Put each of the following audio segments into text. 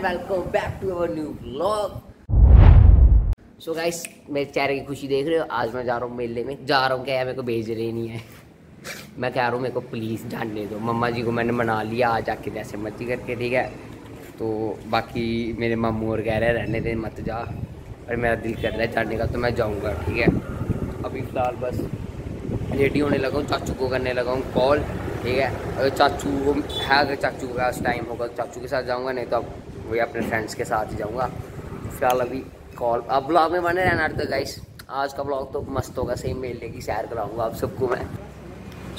And welcome back to our new vlog. So guys, मेरे चेहरे की खुशी देख रहे हो। आज मैं जा रहा हूँ मेले में, जा रहा हूँ क्या है, मेरे को भेज रहे नहीं है। मैं कह रहा हूँ मेरे को प्लीज़ जाने दो। मम्मा जी को मैंने मना लिया आज आके जैसे मर्जी करके, ठीक है। तो बाकी मेरे मामू और कह रहे रहने दे मत जा, और मेरा दिल कर रहा है जाने का तो मैं जाऊँगा, ठीक है। अभी फ़िलहाल बस रेडी होने लगा हूँ, चाचू को करने लगा हूँ कॉल, ठीक है। अगर चाचू वो है, अगर चाचू का टाइम होगा तो चाचू के साथ जाऊंगा, नहीं तो अब वही अपने फ्रेंड्स के साथ ही जाऊंगा। फिलहाल अभी कॉल, अब ब्लॉग में बने रहना। तो गाइस, आज का ब्लॉग तो मस्त होगा, सही मेले की सैर कराऊंगा आप सबको मैं।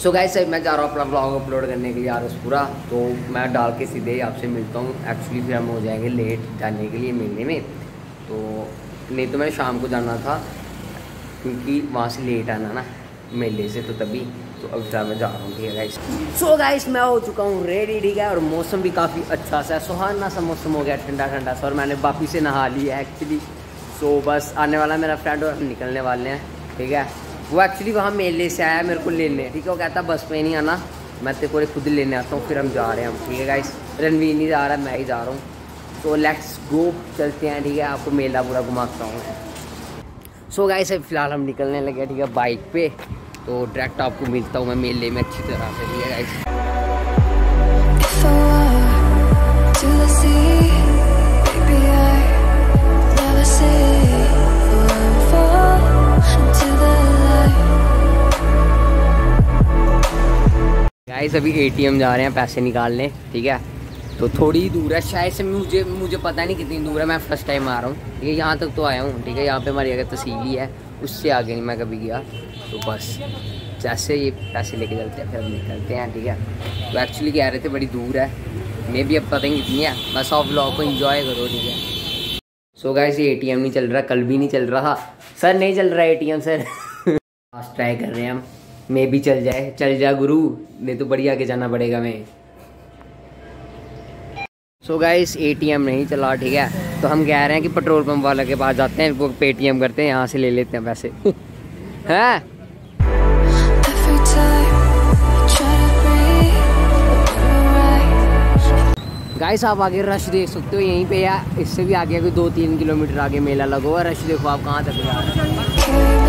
सो गाइस, मैं जा रहा हूँ अपना ब्लॉग अपलोड करने के लिए आज पूरा, तो मैं डाल के सीधे आपसे मिलता हूँ। एक्चुअली फिर हम हो जाएंगे लेट जाने के लिए मेले में, तो नहीं तो मैं शाम को जाना था क्योंकि वहाँ से लेट आना ना मेले से, तो तभी। तो अब मैं जा रहा हूँ, ठीक है गाइस। सो गाइस, मैं हो चुका हूँ रेडी, ठीक है। और मौसम भी काफ़ी अच्छा सा है, सुहाना सा मौसम हो गया, ठंडा ठंडा सा। और मैंने वापी से नहा लिया है एक्चुअली। सो बस आने वाला मेरा फ्रेंड और हम निकलने वाले हैं, ठीक है। वो एक्चुअली वहाँ मेले से आया मेरे को लेने, ठीक है। वो कहता बस में नहीं आना, मैं तेरे को खुद लेने आता हूँ, फिर हम जा रहे हैं, ठीक है गाइस। रणवीर नहीं जा रहा, मैं ही जा रहा हूँ। तो लेट्स गो, चलते हैं, ठीक है। आपको मेला पूरा घुमाता हूँ। सो गाइस, फिलहाल हम निकलने लगे, ठीक है, बाइक पर। तो डायरेक्ट आपको मिलता हूँ मैं मेले में अच्छी तरह से, ठीक है गाइस। अभी एटीएम जा रहे हैं पैसे निकालने, ठीक है। तो थोड़ी दूर है शायद से, मुझे पता नहीं कितनी दूर है, मैं फर्स्ट टाइम आ रहा हूँ, ठीक है। यहाँ तक तो आया हूँ, ठीक है। यहाँ पे हमारी अगर तहसीली है, उससे आगे नहीं मैं कभी गया। तो बस जैसे ये पैसे लेके चलते हैं फिर हम निकलते हैं, ठीक है। वो एक्चुअली कह रहे थे बड़ी दूर है, मे भी अब पता नहीं कितनी है। बस आप व्लॉग को एंजॉय करो, ठीक है। सो गाइस, ये एटीएम नहीं चल रहा, कल भी नहीं चल रहा सर, नहीं चल रहा एटीएम सर। आज ट्राई कर रहे हैं हम, मे भी चल जाए। चल जा गुरु, नहीं तो बढ़िया आगे जाना पड़ेगा मैं। सो गाइस, एटीएम नहीं चला, ठीक है। तो हम कह रहे हैं कि पेट्रोल पम्प वाले के पास जाते हैं, वो पेटीएम करते हैं, यहाँ से ले लेते हैं पैसे। हैं गाइस, आप आगे रश देख सकते हो, यहीं पे या इससे भी आगे कोई 2-3 किलोमीटर आगे मेला लगा हुआ है। रश देखो आप कहाँ तक जा रहे।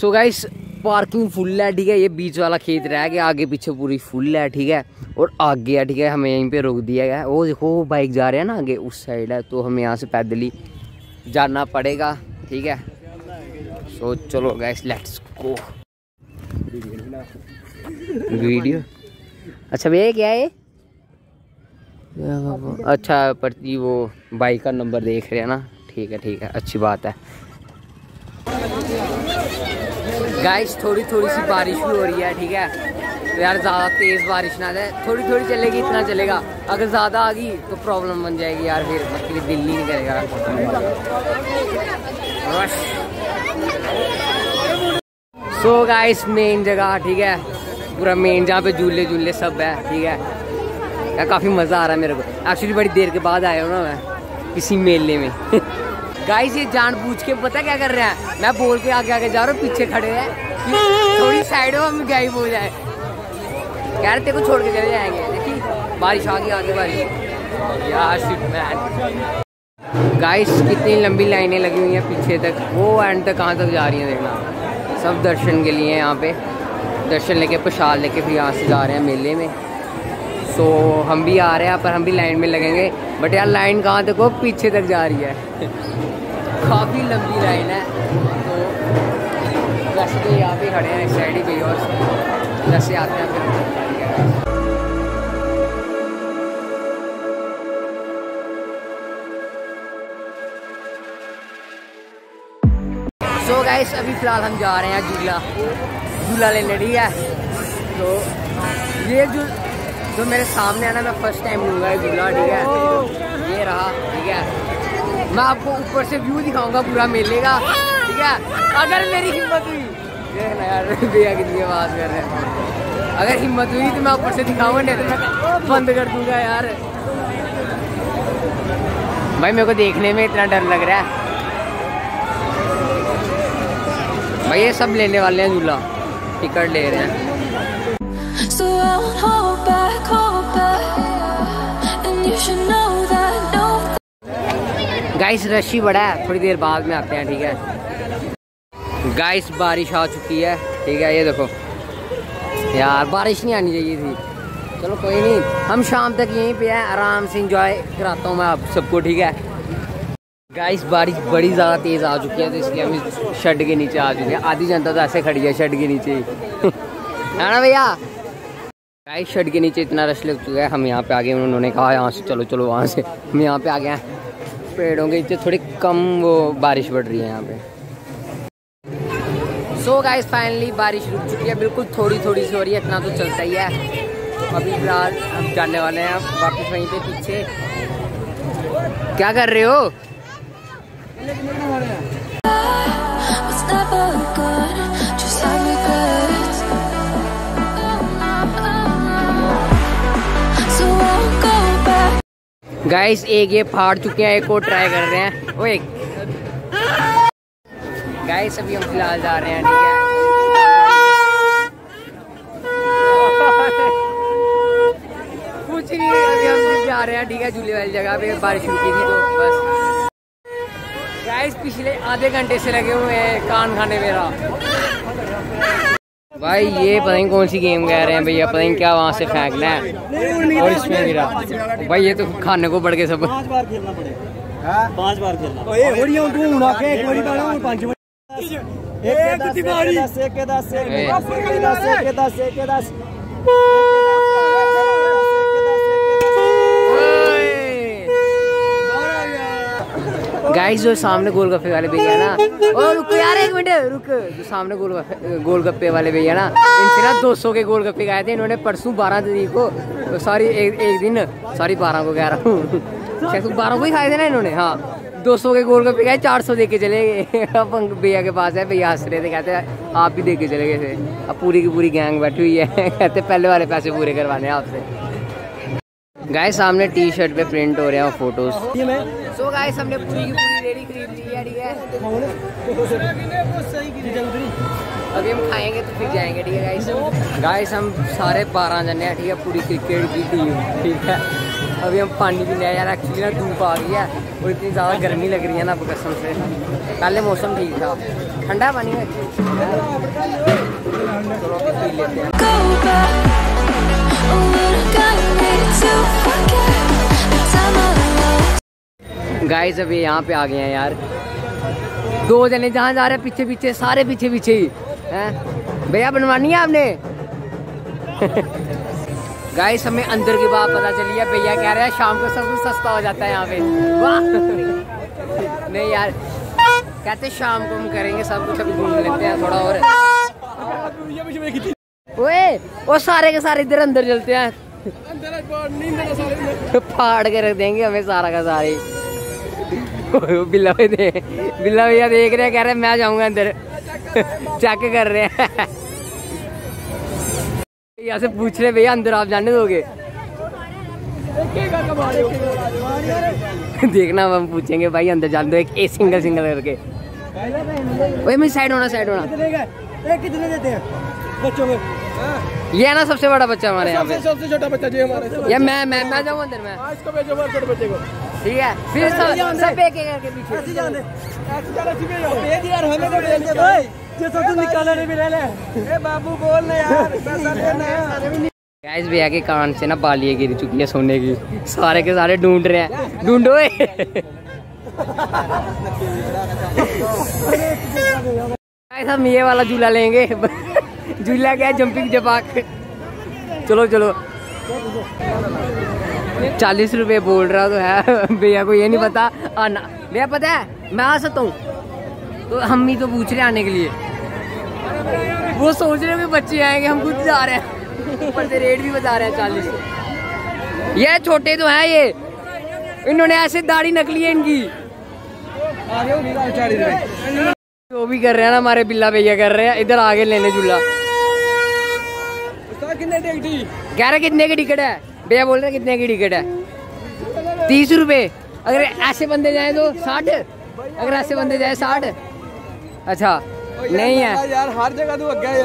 सो गाइस, पार्किंग फुल है, ठीक है। ये बीच वाला खेत रह गया, आगे पीछे पूरी फुल है, ठीक है। और आगे है, ठीक है, हमें यहीं पे रोक दिया गया है। वो देखो बाइक जा रहे हैं ना आगे, उस साइड है, तो हमें यहाँ से पैदल ही जाना पड़ेगा, ठीक है। सो चलो गाइस, लेट्स गो। वीडियो अच्छा भैया क्या है, अच्छा पर जी वो बाइक का नंबर देख रहे हैं ना, ठीक है, ठीक है, अच्छी बात है। गाइस, थोड़ी थोड़ी सी बारिश भी हो रही है, ठीक है। तो यार ज़्यादा तेज़ बारिश ना जाए, थोड़ी थोड़ी चलेगी, इतना चलेगा। अगर ज़्यादा आ गई तो प्रॉब्लम बन जाएगी यार, फिर उसके लिए दिल नहीं करेगा। सो गाइस, मेन जगह, ठीक है, पूरा मेन जहाँ पे झूले झूले सब है, ठीक है। यार काफ़ी मज़ा आ रहा है मेरे को, एक्चुअली बड़ी देर के बाद आया हूँ ना मैं किसी मेले में। गाइस, ये जानबूझ के पता क्या कर रहे हैं, मैं बोल के आगे आगे जा रहा हूँ, पीछे खड़े हैं, थोड़ी साइड हो, हम गायब हो जाए। कह रहे तेरे को छोड़ के चले जाएंगे, देखिए बारिश आ गई, आगे बारिश। यार शिट मैन, गाइस कितनी लंबी लाइनें लगी हुई हैं पीछे तक, वो एंड तक कहाँ तक जा रही हैं देखना। सब दर्शन के लिए यहाँ पे दर्शन लेके प्रसाद लेके फिर यहाँ से जा रहे हैं मेले में। सो हम भी आ रहे हैं, पर हम भी लाइन में लगेंगे, बट यार लाइन कहाँ तक हो, पीछे तक जा रही है। काफ़ी लंबी लाइन है। तो वैसे तो यहाँ पे खड़े हैं इस साइड ही पे, और जैसे आते हैं फिर। तो गाइस, अभी फिलहाल हम जा रहे हैं झूला लेने, ठीक है। तो ये जो मेरे सामने है ना, मैं फर्स्ट टाइम लूँगा ये झूला, ठीक है। ये रहा, ठीक है। मैं आपको ऊपर से व्यू दिखाऊंगा पूरा मेले का, ठीक है, अगर मेरी हिम्मत हुई। देखना यार भैया कितनी आवाज़ कर रहे हैं। अगर हिम्मत हुई तो मैं ऊपर से दिखाऊंगा, नहीं तो मैं बंद कर दूँगा यार। भाई मेरे को देखने में इतना डर लग रहा है। भाई ये सब लेने वाले हैं झूला, टिकट ले रहे हैं। down, hold back, and you should know that. No guys, rush ही बड़ा है, थोड़ी देर बाद में आते हैं, ठीक है गाइस। बारिश आ चुकी है, ठीक है, ये देखो यार, बारिश नहीं आनी चाहिए थी। चलो कोई नहीं, हम शाम तक यहीं पे हैं, आराम से इंजॉय कराता हूँ मैं आप सबको, ठीक है गाइस। बारिश बड़ी ज़्यादा तेज़ आ चुकी है, तो इसलिए हम शेड के नीचे आ चुके हैं। आधी जनता तो ऐसे खड़ी है शेड के नीचे ही है ना भैया। गाइस शेड के नीचे इतना रश लग चुका है, हम यहाँ पे आ गए। उन्होंने कहा यहाँ से चलो चलो, वहाँ से हम यहाँ पे आ गए हैं। पेड़ों के नीचे थोड़ी कम वो बारिश बढ़ रही है यहाँ पे। सो गाइस फाइनली बारिश रुक चुकी है, बिल्कुल थोड़ी थोड़ी सी हो रही है, इतना तो चलता ही है। अभी फिलहाल हम जाने वाले हैं वापस वहीं पर पीछे। क्या कर रहे हो? गाइस एक ये फाड़ चुके हैं, एक को ट्राई कर रहे हैं। ओए गाइस अभी हम फिलहाल जा रहे हैं, ठीक है। कुछ नहीं, अभी हम जा रहे हैं, ठीक है, झूले वाली जगह पे। बारिश रुकी थी तो बस। गाइस पिछले आधे घंटे से लगे हुए हैं कान खाने मेरा भाई। ये पता नहीं कौन सी गेम कह रहे हैं भैया, पता नहीं क्या वहाँ से फेंकना है और इसमें गिरा भाई। ये तो खाने को बढ़ के सब 5 बार खेलना पड़ेगा, 5 बार खेलना। ओए होड़ियां तू उड़ा के एक बारी डालो और 5 बार एक की बारी 1 के 10 1 के 10 गाइस। जो सामने गोलगप्पे वाले भैया ना, और रुको यार एक मिनट रुक, जो सामने गोलगप्पे वाले भैया ना, इनसे ना 200 के गोलगप्पे खाए थे इन्होंने परसों 12 तारीख को, सॉरी एक दिन 12 को कह रहा हूँ, 12 को ही खाए थे ना इन्होंने। हाँ 200 के गोलगप्पे खाए, 400 दे के चले गए। अब भैया के पास है, भैया हंस रहे थे, कहते आप भी दे के चले गए थे। अब पूरी की पूरी गैंग बैठी हुई है, कहते पहले वाले पैसे पूरे करवाने हैं आपसे। गाइस सामने टी शर्ट पे प्रिंट हो रहे हैं फोटोज। सो गाइस हमने पूरी की पूरी रेडी खरीद ली है, ठीक है। अभी हम खाएंगे तो फिर जाएंगे, ठीक है गाइस। गाइस हम सारे 12 जने हैं, ठीक है, पूरी क्रिकेट की टीम, ठीक है। अभी हम पानी पीने आए यार, एक्चुअली ना धूप आ गई है और इतनी ज़्यादा गर्मी लग रही है ना कसम से। पहले मौसम ठीक था, ठंडा पानी है, पी लेते हैं। गाइस अभी यहाँ पे आ गए हैं यार, 2 जने जहाँ जा रहे हैं पीछे पीछे, सारे पीछे पीछे ही हैं। भैया बनवानी है आपने? गाइस हमें अंदर की बात पता चली है, भैया कह रहे हैं शाम को सब कुछ सस्ता हो जाता है यहाँ पे। वाह नहीं यार, कहते शाम को हम करेंगे सब कुछ, अभी घूम लेते हैं थोड़ा और। ओए वो सारे के सारे इधर अंदर चलते हैं, फाड़ के रख देंगे हमें सारा का सारा ही। बिल्ला भैया देख रहे हैं, कह रहे हैं मैं जाऊंगा अंदर, चेक कर रहे हैं। यहाँ से पूछ रहे भैया अंदर आप जाने दोगे? देखना हम पूछेंगे भाई अंदर जाने दो, एक सिंगल सिंगल करके। वही मैं साइड होना, साइड होना। कितने देते हैं बच्चों को? ये ना सबसे बड़ा बच्चा हमारे यहाँ पे, सबसे छोटा बच्चा जी हमारे। मैं जाऊँ अंदर में, ठीक है। फिर सब एक एक करके पीछे। बाबू बोल ना यार। गाइस भैया के कान से ना बालियाँ गिर चुकी है सोने की, सारे के सारे ढूंढ रहे हैं, ढूंढो। हम ये वाला झूला लेंगे, झूला क्या जंपिंग जपाक। चलो चलो 40 रुपये बोल रहा तो है भैया को, ये नहीं पता आना। भैया पता है मैं आ सकता हूँ, तो हम ही तो पूछ रहे आने के लिए, वो सोच रहे हैं बच्चे आएंगे, हम खुद जा रहे हैं। ऊपर से रेट भी बता रहे हैं 40। ये छोटे तो हैं ये, इन्होंने ऐसे दाढ़ी नकली है इनकी। वो भी कर रहे हैं ना हमारे बिल्ला भैया, कर रहे हैं इधर आगे लेने झूला। कह रहे कितने की टिकट है? भैया बोल रहे कितने की टिकट है? 30 रुपए। अगर ऐसे बंदे जाए तो 60, अगर ऐसे बंदे जाए 60। अच्छा नहीं है यार, हर जगह तू अगे यार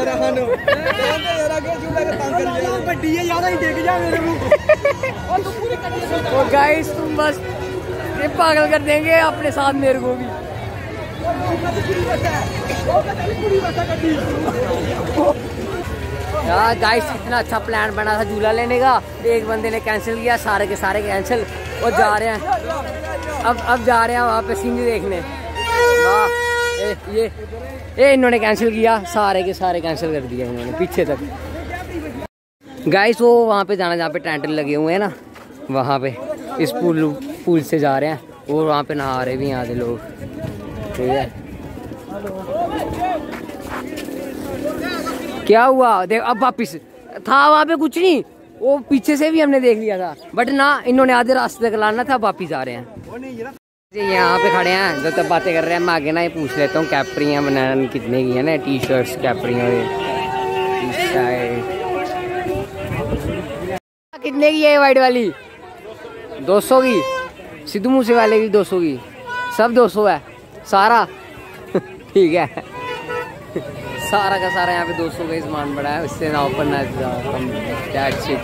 और गाइस तुम बस ये पागल कर देंगे अपने साथ मेरे को भी। यार गाइस इतना अच्छा प्लान बना था झूला लेने का, एक बंदे ने कैंसिल किया, सारे के सारे कैंसिल, और जा रहे हैं अब जा रहे हैं वहाँ पे सीनरी देखने। वाह ये इन्होंने कैंसिल किया, सारे के सारे कैंसिल कर दिया इन्होंने पीछे तक। गाइस वो वहाँ पे जाना जहाँ पे टेंट लगे हुए हैं ना, वहाँ पे इस पूल से जा रहे हैं, और वहाँ पे नहा रहे भी यहाँ के लोग। ठीक है क्या हुआ देख, अब वापिस था वहाँ पे कुछ नहीं, वो पीछे से भी हमने देख लिया था, बट ना इन्होंने आधे रास्ते तक लाना था, वापिस आ रहे हैं। यहाँ पे खड़े हैं जब तक बातें कर रहे हैं, मैं आगे ना ये पूछ लेता हूँ कैपरियाँ बनाना कितने की है ना, टी शर्ट्स कैपरियाँ कितने की है, वाइट वाली 200 की, सिद्धू मूसे वाले की 200 की, सब 200 है सारा। ठीक है सारा का सारा यहाँ पे 200 का सामान पड़ा है, उससे ना ऊपर ना कम, क्या एक्चुअली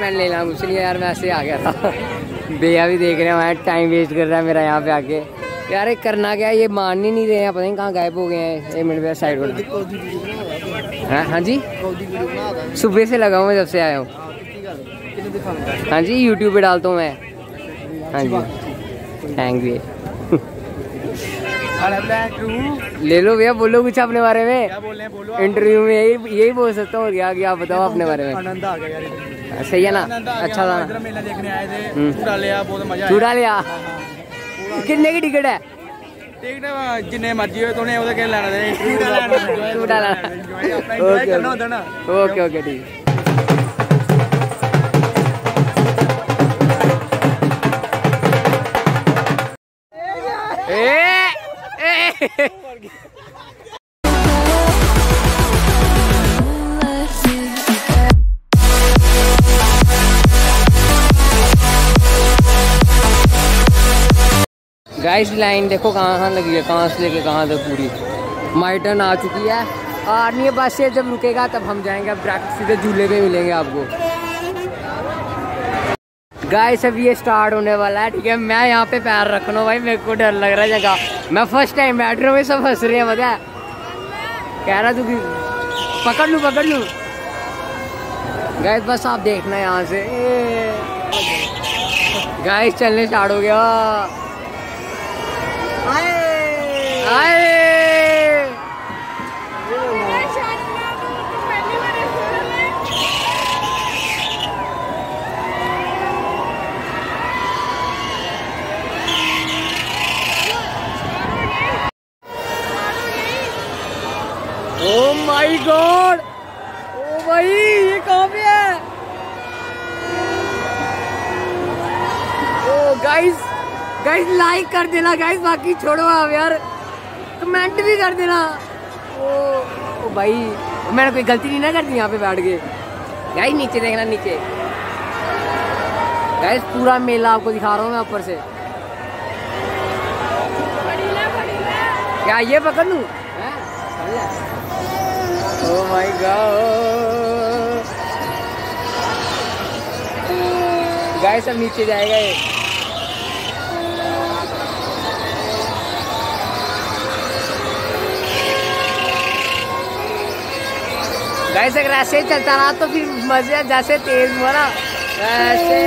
मैं ले लूँ इसलिए यार मैं ऐसे आ गया था। भैया भी देख रहे हैं वहाँ, टाइम वेस्ट कर रहा है मेरा यहाँ पे आके। यार ये करना क्या, ये मान ही नहीं रहे हैं, पता नहीं कहाँ गायब हो गए हैं। एक मिनट भैया साइड पर। हाँ हाँ जी, सुबह से लगा हूँ मैं, जब से आया हूँ। हाँ जी यूट्यूब पे डालता हूँ मैं। हाँ जी थैंक यू। ले लो भैया, बोलो कुछ अपने बारे में, इंटरव्यू में यही बोल सकता हूँ। क्या बताओ अपने बारे में, सही है ना, अच्छा था ना। मेला देखने आए थे, चूड़ा लिया, बहुत मजा आया। चूड़ा लिया, कितने की टिकट है? टिकट जिन्ने मर्जी हो, तूने उधर क्या लेना है, चूड़ा लेना। ओके ओके ठीक है। गाइस लाइन देखो कहाँ कहाँ लगी है, कहाँ से लेके कहाँ तक पूरी। माई टर्न आ चुकी है, आर्मी बस से जब रुकेगा तब हम जाएंगे। अब डायरेक्ट सीधे झूले पे मिलेंगे आपको। गाइस अब ये स्टार्ट होने वाला है, ठीक है। मैं यहाँ पे पैर रखना भाई, मेरे को डर लग रहा है जगह। मैं फर्स्ट टाइम बैठ रहा हूँ, ये सब हंस रहे हैं, पता है। कह रहा तू कि पकड़ लूँ पकड़ लूँ। गाइस बस आप देखना यहाँ से। गाइस चलने स्टार्ट हो गया। Oh my God! ओ भाई ये कहाँ पे है? ओ गाइस गाइस लाइक कर देना गाइस, बाकी छोड़ो आप यार, कमेंट भी कर देना। ओ भाई मैंने कोई गलती नहीं ना कर दी यहाँ पे बैठ के। गाइस नीचे देखना, नीचे गाइस पूरा मेला आपको दिखा रहा हूँ मैं ऊपर से। क्या ये पकड़ लूँ? ओ माय गॉड गाइस अब नीचे जाएगा ये। गाइस अगर ऐसे ही चलता रहा तो फिर मजे, जैसे तेज हुआ ना वैसे।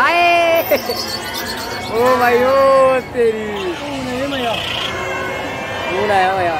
हाय ओ भाई ओ तेरी कौन आया भैया।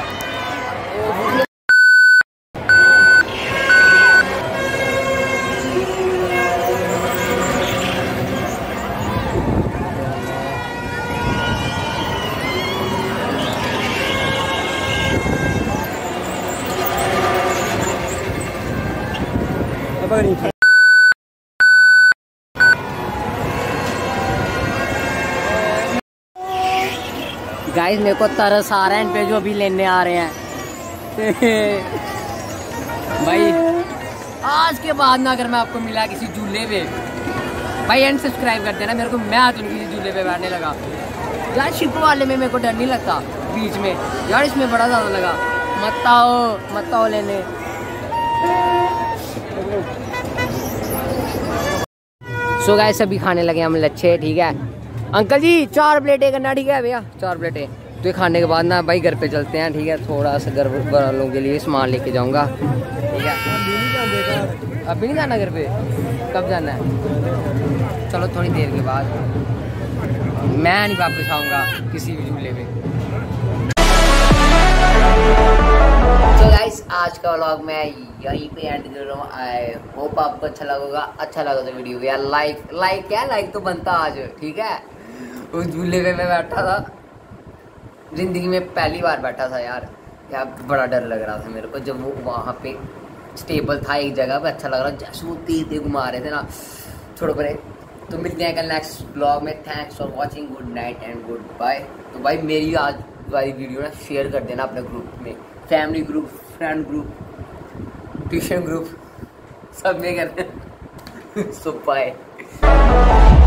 गाइस मेरे को तरस आ रहा है इन पे जो अभी लेने आ रहे हैं। भाई आज के बाद ना अगर मैं आपको मिला किसी झूले पे, भाई अनसब्सक्राइब कर देना मेरे को, मैं आज किसी झूले पे बैठने लगा। यार शिप वाले में मेरे को डर नहीं लगता बीच में यार, इसमें बड़ा ज़्यादा लगा। मत आओ लेने। सो गाइस अभी खाने लगे हम लच्छे, ठीक है अंकल जी 4 प्लेटें करना, ठीक है भैया 4 प्लेटें। तो ये खाने के बाद ना भाई घर पे चलते हैं, ठीक है थोड़ा सा घर वालों के लिए सामान लेके जाऊंगा, ठीक है अभी नहीं जाना घर पे, कब जाना है? चलो थोड़ी देर के बाद, मैं नहीं वापस आऊँगा किसी भी झूले पे। तो गाइस आज का व्लॉग मैं यहीं पे एंड कर रहा हूँ। आई होप आपको अच्छा लगेगा, अच्छा लगा तो वीडियो यार लाइक तो बनता आज, ठीक है। उस झूले पे मैं बैठा था, जिंदगी में पहली बार बैठा था यार, क्या बड़ा डर लग रहा था मेरे को। जब वो वहाँ पे स्टेबल था एक जगह पे, अच्छा लग रहा था, जैसे वो तेज घुमा रहे थे ना, छोड़ो परे। तो मिलते हैं कल नेक्स्ट ब्लॉग में, thanks for watching, good night and goodbye. तो भाई मेरी आज वाली वीडियो ना शेयर कर देना अपने ग्रुप में, family group, friend group, tuition group, सब में करते हैं। So bye.